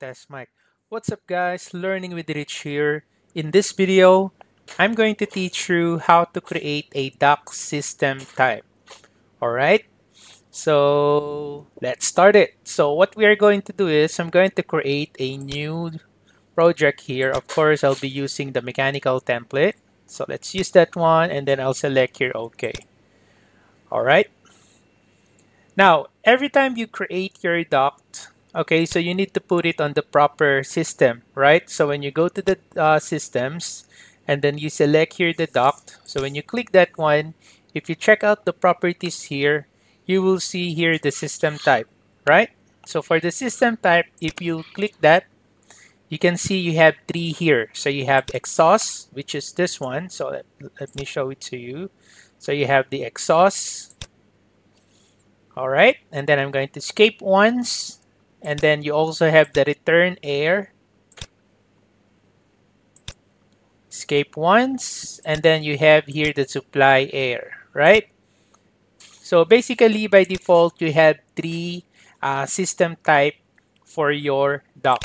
Test mic. What's up guys, Learning with Rich here. In this video, I'm going to teach you how to create a doc system type. Alright, so let's start it. So what we are going to do is I'm going to create a new project here. Of course, I'll be using the mechanical template. So let's use that one and then I'll select here OK. Alright, now every time you create your doc, okay, so you need to put it on the proper system, right? So when you go to the systems and then you select here the doc, so when you click that one, if you check out the properties here, you will see here the system type, right? So for the system type, if you click that, you can see you have three here. So you have exhaust, which is this one. So let me show it to you. So you have the exhaust. All right, and then I'm going to escape once. And then you also have the return air, escape once, and then you have here the supply air, right? So basically by default, you have three system type for your doc.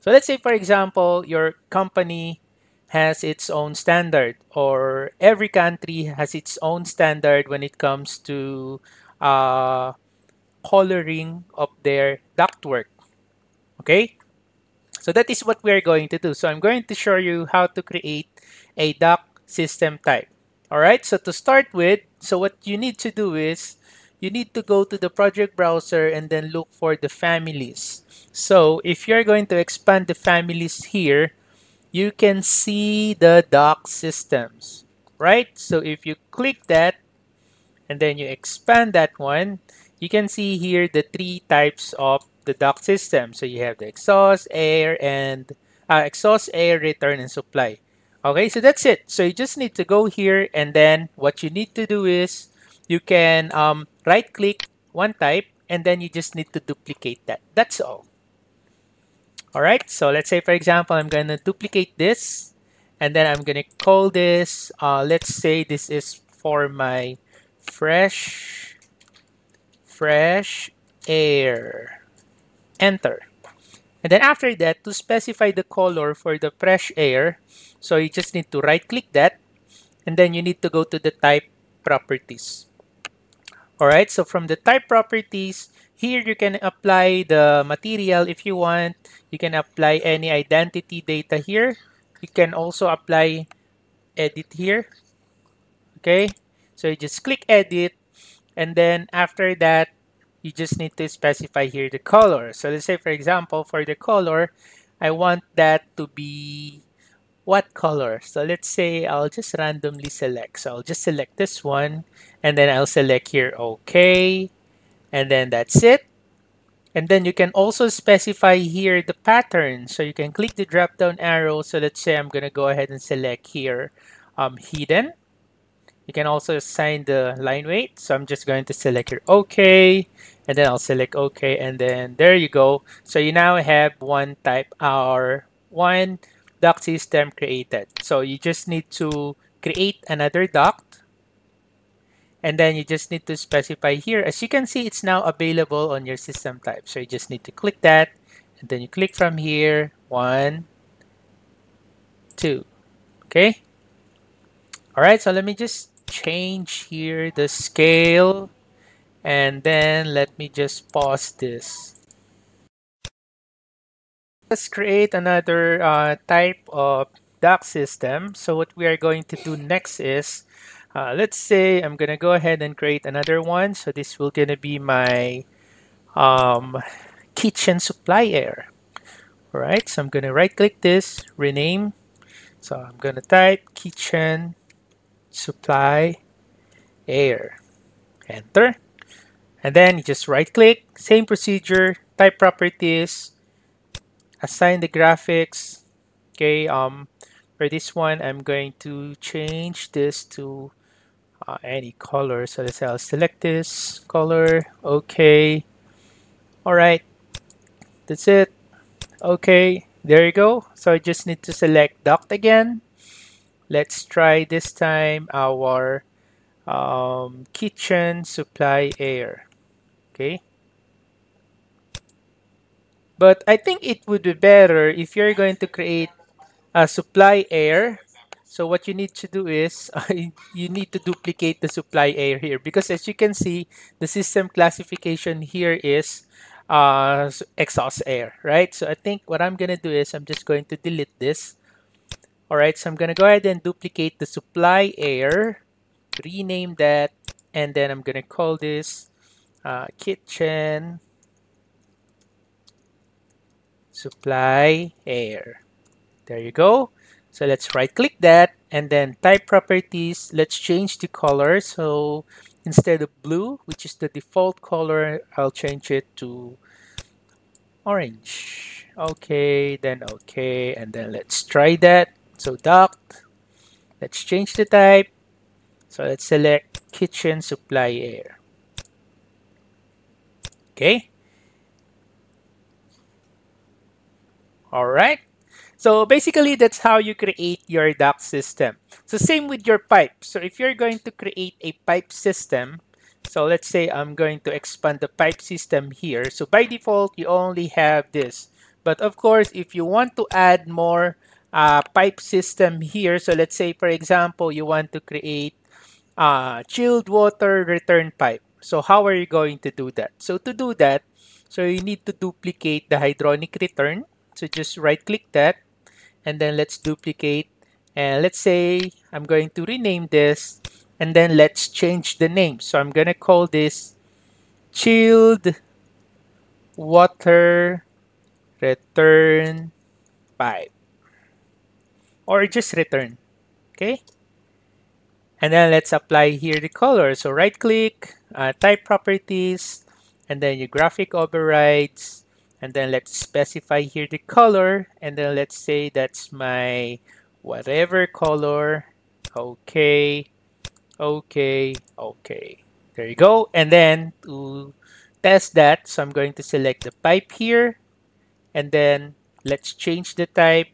So let's say for example, your company has its own standard, or every country has its own standard when it comes to coloring of their ductwork. Okay, so that is what we're going to do. So I'm going to show you how to create a doc system type. All right, so to start with, so what you need to do is you need to go to the project browser and then look for the families. So if you're going to expand the families here, you can see the doc systems, right? So if you click that and then you expand that one, you can see here the three types of the doc system. So you have the exhaust, air, and exhaust, air, return, and supply. Okay, so that's it. So you just need to go here, and then what you need to do is you can right-click one type, and then you just need to duplicate that. That's all. All right, so let's say, for example, I'm going to duplicate this, and then I'm going to call this, let's say this is for my fresh air, enter. And then after that, to specify the color for the fresh air, so you just need to right click that, and then you need to go to the type properties. Alright, so from the type properties, here you can apply the material if you want. You can apply any identity data here. You can also apply edit here. Okay, so you just click edit. And then after that, you just need to specify here the color. So let's say, for example, for the color, I want that to be what color? So let's say I'll just randomly select. So I'll just select this one, and then I'll select here OK. And then that's it. And then you can also specify here the pattern. So you can click the drop-down arrow. So let's say I'm going to go ahead and select here hidden. You can also assign the line weight. So I'm just going to select here OK, and then I'll select OK, and then there you go. So you now have one type, or one doc system created. So you just need to create another doc, and then you just need to specify here. As you can see, it's now available on your system type. So you just need to click that, and then you click from here, 1, 2, okay. All right, so let me just change here the scale, and then let me just pause this. Let's create another type of doc system. So what we are going to do next is, let's say I'm gonna go ahead and create another one. So this will gonna be my kitchen supply air. All right, so I'm gonna right click this, rename. So I'm gonna type kitchen supply air, enter, and then you just right click, same procedure, type properties, assign the graphics. Okay, for this one I'm going to change this to any color. So let's say I'll select this color, okay. All right, that's it. Okay, there you go. So I just need to select duct again. Let's try this time our kitchen supply air. Okay. But I think it would be better if you're going to create a supply air. So what you need to do is you need to duplicate the supply air here, because as you can see, the system classification here is exhaust air, right? So I think what I'm going to do is I'm just going to delete this. All right, so I'm going to go ahead and duplicate the supply air, rename that, and then I'm going to call this kitchen supply air. There you go. So let's right click that and then type properties. Let's change the color. So instead of blue, which is the default color, I'll change it to orange. Okay, then okay, and then let's try that. So duct, let's change the type. So let's select kitchen supply air. Okay. All right. So basically, that's how you create your duct system. So same with your pipe. So if you're going to create a pipe system, so let's say I'm going to expand the pipe system here. So by default, you only have this. But of course, if you want to add more pipe system here, so let's say, for example, you want to create chilled water return pipe. So how are you going to do that? So to do that, so you need to duplicate the hydronic return. So just right click that. And then let's duplicate, and let's say I'm going to rename this, and then let's change the name. So I'm going to call this chilled water return pipe, or just return. Okay. And then let's apply here the color. So right click, type properties, and then your graphic overrides. And then let's specify here the color. And then let's say that's my whatever color. Okay, okay, okay. There you go. And then to test that, so I'm going to select the pipe here. And then let's change the type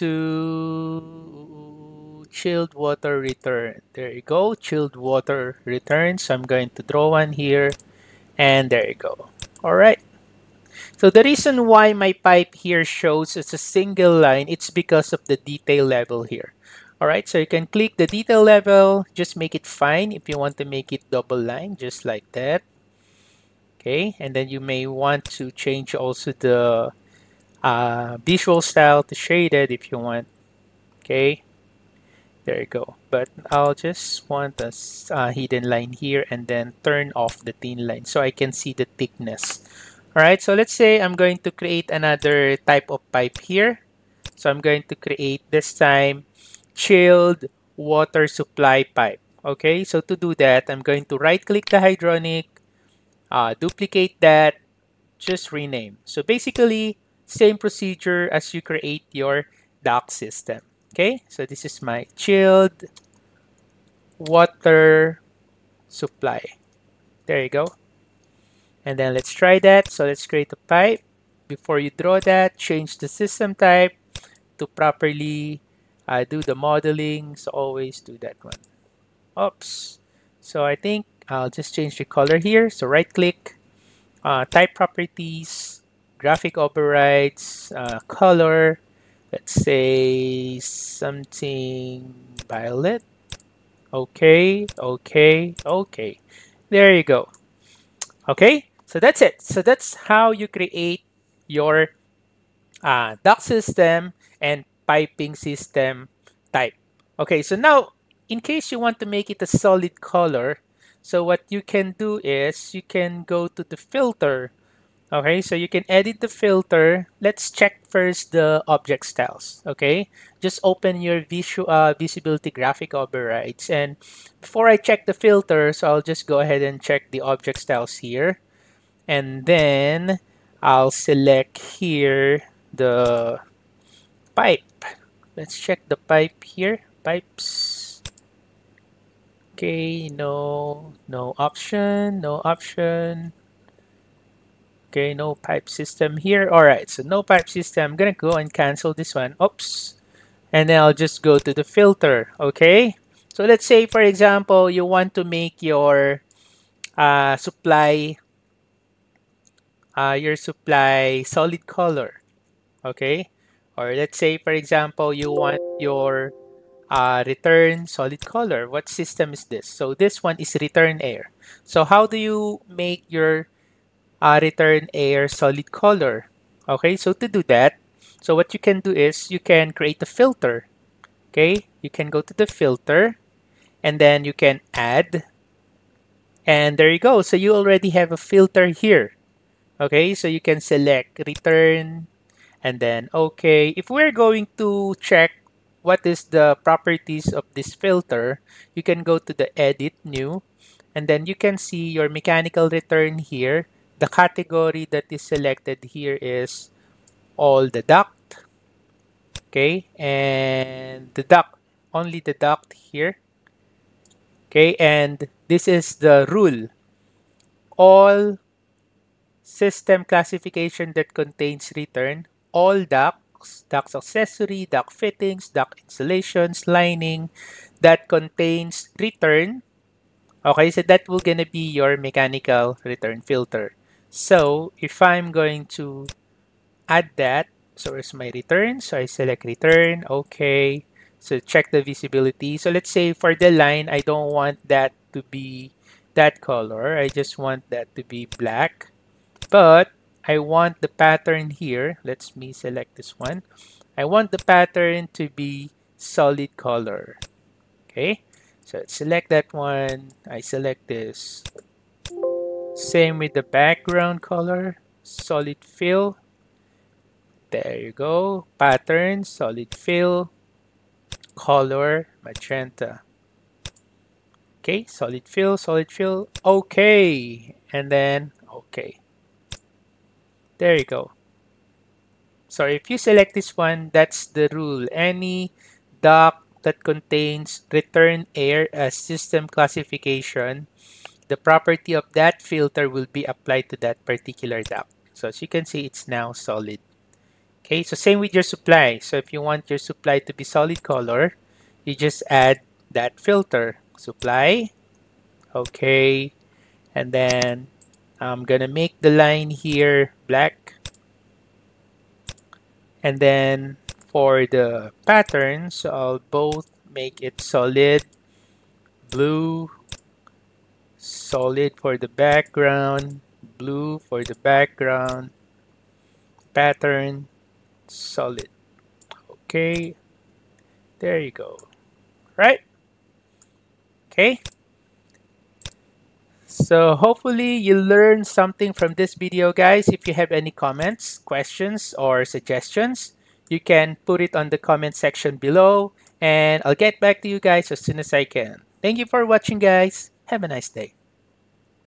to chilled water return. There you go, chilled water return. So I'm going to draw one here. And there you go. All right. So the reason why my pipe here shows as a single line, it's because of the detail level here. All right. So you can click the detail level. Just make it fine. If you want to make it double line, just like that. Okay. And then you may want to change also the visual style to shaded if you want. Okay. There you go. But I'll just want a hidden line here and then turn off the thin line so I can see the thickness. All right. So let's say I'm going to create another type of pipe here. So I'm going to create this time chilled water supply pipe. Okay. So to do that, I'm going to right click the hydronic, duplicate that, just rename. So basically, same procedure as you create your duct system. Okay, so this is my chilled water supply. There you go. And then let's try that. So let's create a pipe. Before you draw that, change the system type to properly do the modeling. So always do that one. Oops. So I think I'll just change the color here. So right click, type properties, graphic overrides, color. Let's say something violet. Okay, okay, okay. There you go. Okay, so that's it. So that's how you create your duct system and piping system type. Okay, so now in case you want to make it a solid color, so what you can do is you can go to the filter. Okay, so you can edit the filter. Let's check first the object styles. Okay, just open your visual visibility graphic overrides. And before I check the filter, so I'll just go ahead and check the object styles here. And then I'll select here the pipe. Let's check the pipe here. Pipes. Okay, no option, no option. Okay, no pipe system here. All right, so no pipe system. I'm going to go and cancel this one. Oops. And then I'll just go to the filter. Okay. So let's say, for example, you want to make your supply your supply solid color, okay? Or let's say, for example, you want your return solid color. What system is this? So this one is return air. So how do you make your return air solid color? Okay, so to do that, so what you can do is you can create a filter. Okay, you can go to the filter and then you can add. And there you go. So you already have a filter here. Okay, so you can select return and then okay. If we're going to check what is the properties of this filter, you can go to the edit new and then you can see your mechanical return here. The category that is selected here is all the duct, okay, and the duct, only the duct here, okay, and this is the rule. All system classification that contains return, all ducts, duct accessory, duct fittings, duct insulations, lining that contains return, okay, so that will gonna be your mechanical return filter. So if I'm going to add that, so where's my return? So I select return, okay, so check the visibility. So let's say for the line, I don't want that to be that color, I just want that to be black, but I want the pattern here. Let me select this one. I want the pattern to be solid color, okay, so let's select that one. I select this, same with the background color, solid fill. There you go. Pattern, solid fill, color, magenta. Okay, solid fill, solid fill. Okay, and then okay. There you go. So if you select this one, that's the rule. Any duct that contains return air as system classification, the property of that filter will be applied to that particular duct. So as you can see, it's now solid. Okay, so same with your supply. So if you want your supply to be solid color, you just add that filter. Supply. Okay. And then I'm gonna make the line here black. And then for the pattern, so I'll both make it solid blue. Solid for the background. Blue for the background. Pattern. Solid. Okay, there you go. Right? Okay, so hopefully you learned something from this video, guys. If you have any comments, questions, or suggestions, you can put it on the comment section below, and I'll get back to you guys as soon as I can. Thank you for watching, guys. Have a nice day.